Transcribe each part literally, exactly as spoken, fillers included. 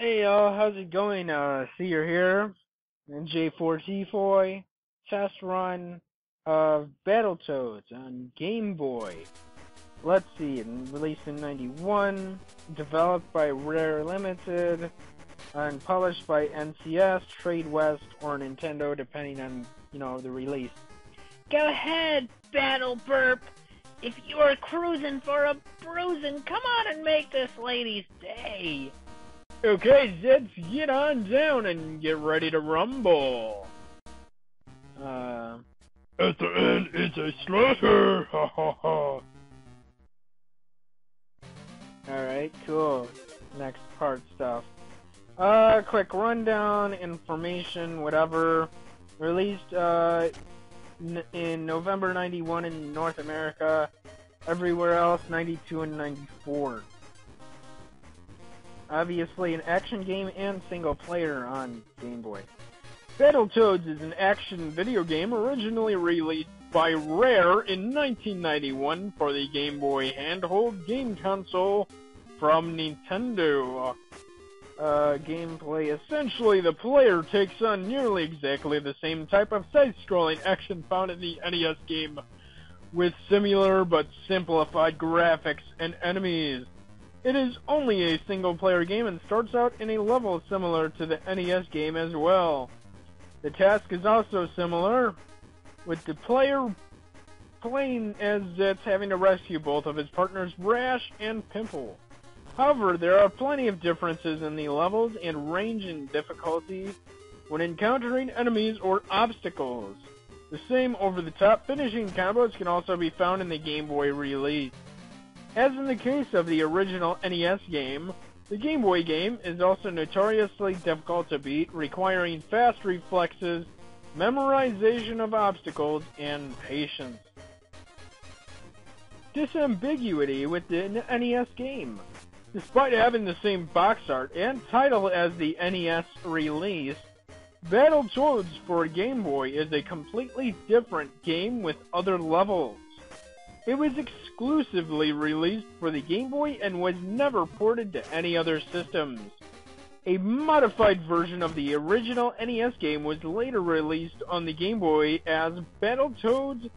Hey y'all, how's it going? Uh, see you're here, and J four T F O I test run of Battletoads on Game Boy. Let's see, released in ninety-one, developed by Rare Limited, and published by N C S, Trade West, or Nintendo, depending on, you know, the release. Go ahead, Battle Burp! If you're cruising for a bruising, come on and make this lady's day! Okay, Zeds, get on down and get ready to rumble. Uh, At the end, it's a slaughter! Ha ha ha! Alright, cool. Next part stuff. Uh, quick rundown, information, whatever. Released, uh, n in November ninety-one in North America. Everywhere else, ninety-two and ninety-four. Obviously an action game and single player on Game Boy. Battletoads is an action video game originally released by Rare in nineteen ninety-one for the Game Boy handheld game console from Nintendo. Uh, gameplay, essentially the player takes on nearly exactly the same type of side-scrolling action found in the N E S game, with similar but simplified graphics and enemies. It is only a single-player game and starts out in a level similar to the N E S game as well. The task is also similar, with the player playing as Zets having to rescue both of his partners, Rash and Pimple. However, there are plenty of differences in the levels and range in difficulty when encountering enemies or obstacles. The same over-the-top finishing combos can also be found in the Game Boy release. As in the case of the original N E S game, the Game Boy game is also notoriously difficult to beat, requiring fast reflexes, memorization of obstacles, and patience. Disambiguity with the N E S game. Despite having the same box art and title as the N E S release, Battletoads for Game Boy is a completely different game with other levels. It was exclusively released for the Game Boy and was never ported to any other systems. A modified version of the original N E S game was later released on the Game Boy as Battletoads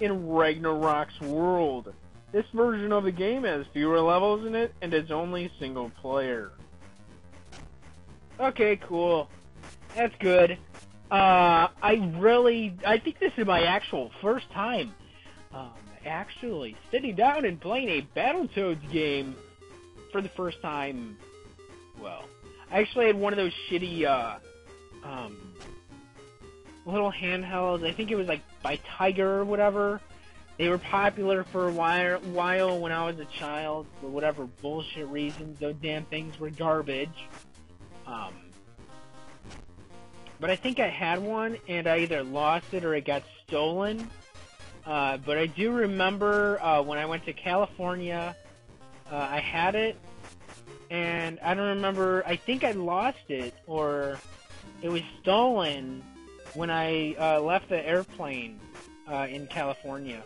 in Ragnarok's World. This version of the game has fewer levels in it and is only single player. Okay, cool. That's good. Uh, I really... I think this is my actual first time. Um... Actually, sitting down and playing a Battletoads game for the first time. Well, I actually had one of those shitty, uh, um, little handhelds. I think it was like by Tiger or whatever. They were popular for a while when I was a child for whatever bullshit reasons. Those damn things were garbage. Um, but I think I had one and I either lost it or it got stolen. Uh, but I do remember uh, when I went to California, uh, I had it, and I don't remember, I think I lost it, or it was stolen when I uh, left the airplane uh, in California.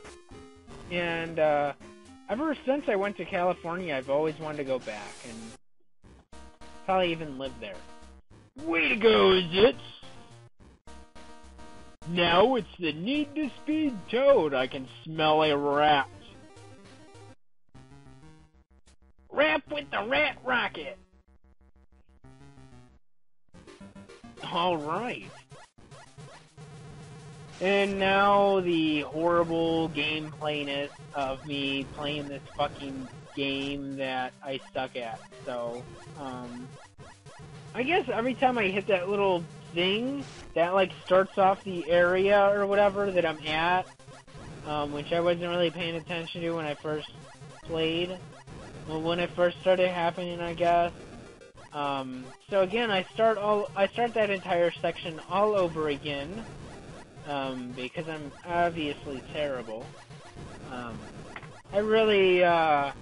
And uh, ever since I went to California, I've always wanted to go back, and probably even live there. Way to go, is it? Now it's the Need to Speed Toad. I can smell a rat. Rap with the rat rocket. Alright. And now the horrible gameplayness of me playing this fucking game that I suck at. So, um... I guess every time I hit that little thing that like starts off the area or whatever that I'm at, um, which I wasn't really paying attention to when I first played, well, when it first started happening, I guess. Um, so again, I start all I start that entire section all over again, um, because I'm obviously terrible. Um, I really, uh,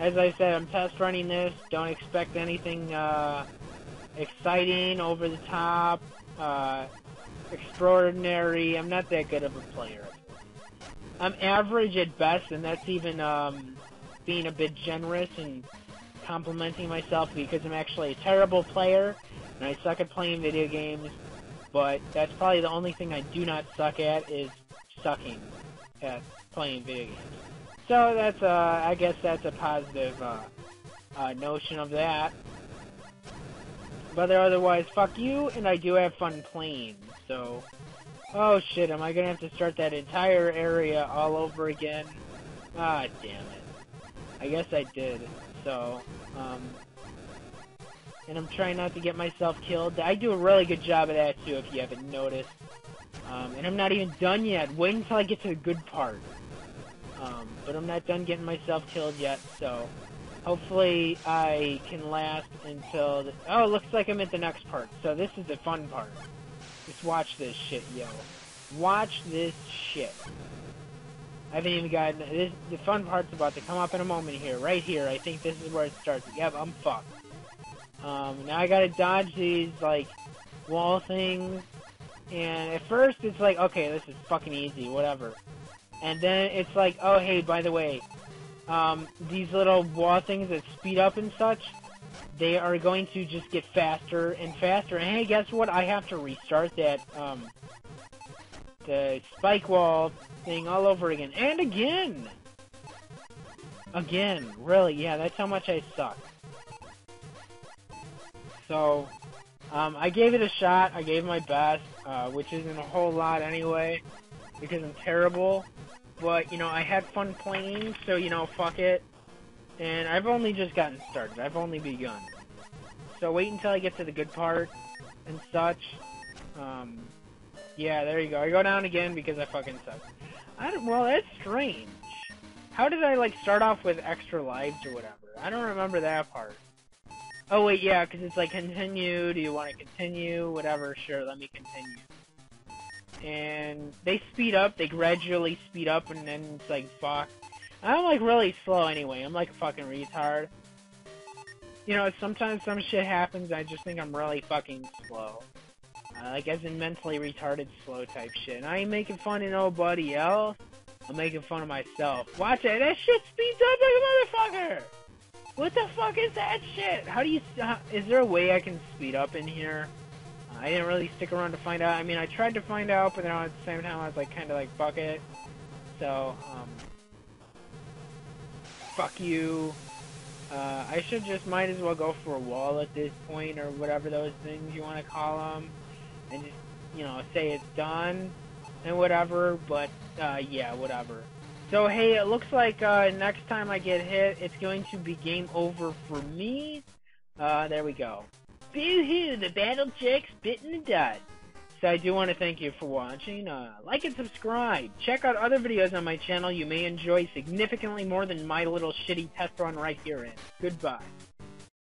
as I said, I'm test running this. Don't expect anything. Uh, Exciting, over the top, uh, extraordinary. I'm not that good of a player. I'm average at best, and that's even um, being a bit generous and complimenting myself because I'm actually a terrible player, and I suck at playing video games, but that's probably the only thing I do not suck at is sucking at playing video games. So that's, uh, I guess that's a positive, uh, uh, notion of that. But otherwise, fuck you, and I do have fun playing, so... Oh shit, am I gonna have to start that entire area all over again? Ah, damn it. I guess I did, so, um... and I'm trying not to get myself killed. I do a really good job of that, too, if you haven't noticed. Um, and I'm not even done yet. Wait until I get to the good part. Um, but I'm not done getting myself killed yet, so... Hopefully I can last until... The oh, looks like I'm at the next part. So this is the fun part. Just watch this shit, yo. Watch this shit. I haven't even gotten... This, the fun part's about to come up in a moment here. Right here. I think this is where it starts. Yep, I'm fucked. Um, now I gotta dodge these, like, wall things. And at first it's like, okay, this is fucking easy, whatever. And then it's like, oh, hey, by the way... Um, these little wall things that speed up and such, they are going to just get faster and faster. And hey, guess what? I have to restart that, um, the spike wall thing all over again. And again! Again. Really, yeah, that's how much I suck. So, um, I gave it a shot. I gave my best, uh, which isn't a whole lot anyway, because I'm terrible. But, you know, I had fun playing, so, you know, fuck it. And I've only just gotten started. I've only begun. So wait until I get to the good part and such. Um, yeah, there you go. I go down again because I fucking suck. I don't, well, that's strange. How did I, like, start off with extra lives or whatever? I don't remember that part. Oh, wait, yeah, because it's like, continue, do you want to continue, whatever, sure, let me continue. And they speed up, they gradually speed up, and then it's like, fuck. I'm, like, really slow anyway. I'm, like, a fucking retard. You know, sometimes some shit happens, I just think I'm really fucking slow. Uh, like, as in mentally retarded slow type shit. And I ain't making fun of nobody else. I'm making fun of myself. Watch it. That shit speeds up like a motherfucker! What the fuck is that shit? How do you... How, is there a way I can speed up in here? I didn't really stick around to find out. I mean, I tried to find out, but then at the same time I was like, kind of like, fuck it. So, um... fuck you. Uh, I should just might as well go for a wall at this point, or whatever those things you want to call them. And just, you know, say it's done, and whatever, but, uh, yeah, whatever. So, hey, it looks like, uh, next time I get hit, it's going to be game over for me. Uh, there we go. Boo-hoo, the battle chick's bitten the dud. So I do want to thank you for watching. Uh, like and subscribe. Check out other videos on my channel you may enjoy significantly more than my little shitty test run right here in. Goodbye.